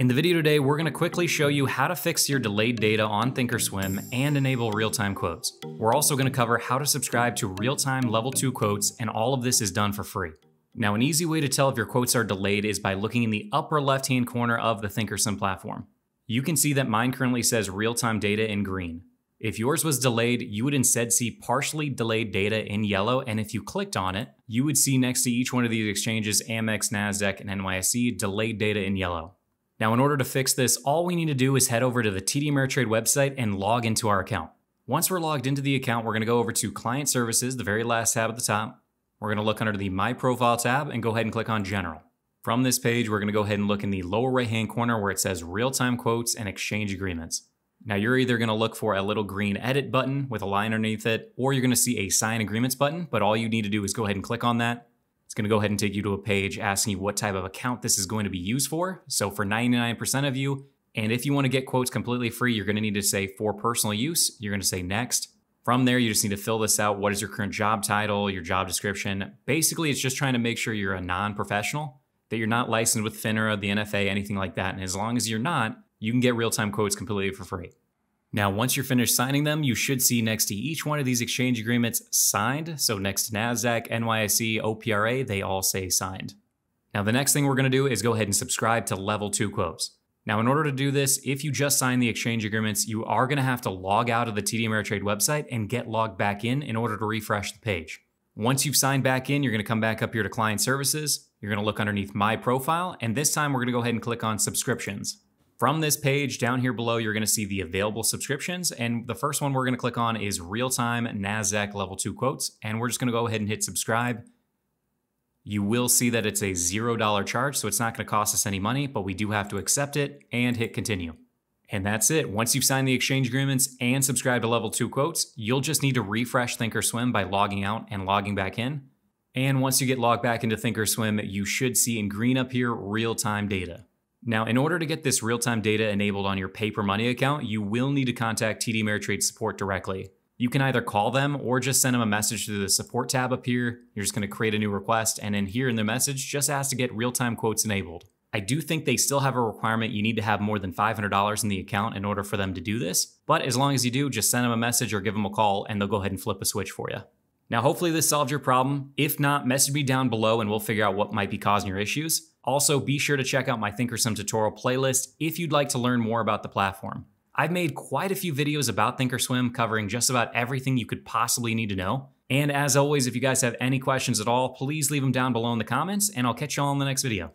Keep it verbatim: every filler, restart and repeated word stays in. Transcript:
In the video today, we're gonna quickly show you how to fix your delayed data on Thinkorswim and enable real-time quotes. We're also gonna cover how to subscribe to real-time level two quotes, and all of this is done for free. Now, an easy way to tell if your quotes are delayed is by looking in the upper left-hand corner of the Thinkorswim platform. You can see that mine currently says real-time data in green. If yours was delayed, you would instead see partially delayed data in yellow, and if you clicked on it, you would see next to each one of these exchanges, Amex, NASDAQ, and N Y S E, delayed data in yellow. Now, in order to fix this, all we need to do is head over to the T D Ameritrade website and log into our account. Once we're logged into the account, we're gonna go over to Client Services, the very last tab at the top. We're gonna look under the My Profile tab and go ahead and click on General. From this page, we're gonna go ahead and look in the lower right-hand corner where it says Real-Time Quotes and Exchange Agreements. Now, you're either gonna look for a little green edit button with a line underneath it, or you're gonna see a sign agreements button, but all you need to do is go ahead and click on that. It's gonna go ahead and take you to a page asking you what type of account this is going to be used for. So for ninety-nine percent of you, and if you wanna get quotes completely free, you're gonna need to say for personal use, you're gonna say next. From there, you just need to fill this out. What is your current job title, your job description? Basically, it's just trying to make sure you're a non-professional, that you're not licensed with FINRA, the N F A, anything like that. And as long as you're not, you can get real-time quotes completely for free. Now, once you're finished signing them, you should see next to each one of these exchange agreements signed. So next to NASDAQ, N Y S E, O P R A, they all say signed. Now, the next thing we're gonna do is go ahead and subscribe to level two quotes. Now, in order to do this, if you just sign the exchange agreements, you are gonna have to log out of the T D Ameritrade website and get logged back in in order to refresh the page. Once you've signed back in, you're gonna come back up here to Client Services. You're gonna look underneath My Profile, and this time we're gonna go ahead and click on Subscriptions. From this page down here below, you're gonna see the available subscriptions, and the first one we're gonna click on is real-time NASDAQ level two quotes, and we're just gonna go ahead and hit subscribe. You will see that it's a zero dollar charge, so it's not gonna cost us any money, but we do have to accept it and hit continue. And that's it. Once you've signed the exchange agreements and subscribed to level two quotes, you'll just need to refresh Thinkorswim by logging out and logging back in. And once you get logged back into Thinkorswim, you should see in green up here, real-time data. Now, in order to get this real-time data enabled on your PaperMoney account, you will need to contact T D Ameritrade support directly. You can either call them or just send them a message through the support tab up here. You're just gonna create a new request, and in here in the message, just ask to get real-time quotes enabled. I do think they still have a requirement you need to have more than five hundred dollars in the account in order for them to do this, but as long as you do, just send them a message or give them a call and they'll go ahead and flip a switch for you. Now, hopefully this solved your problem. If not, message me down below and we'll figure out what might be causing your issues. Also, be sure to check out my Thinkorswim tutorial playlist if you'd like to learn more about the platform. I've made quite a few videos about Thinkorswim covering just about everything you could possibly need to know. And as always, if you guys have any questions at all, please leave them down below in the comments, and I'll catch you all in the next video.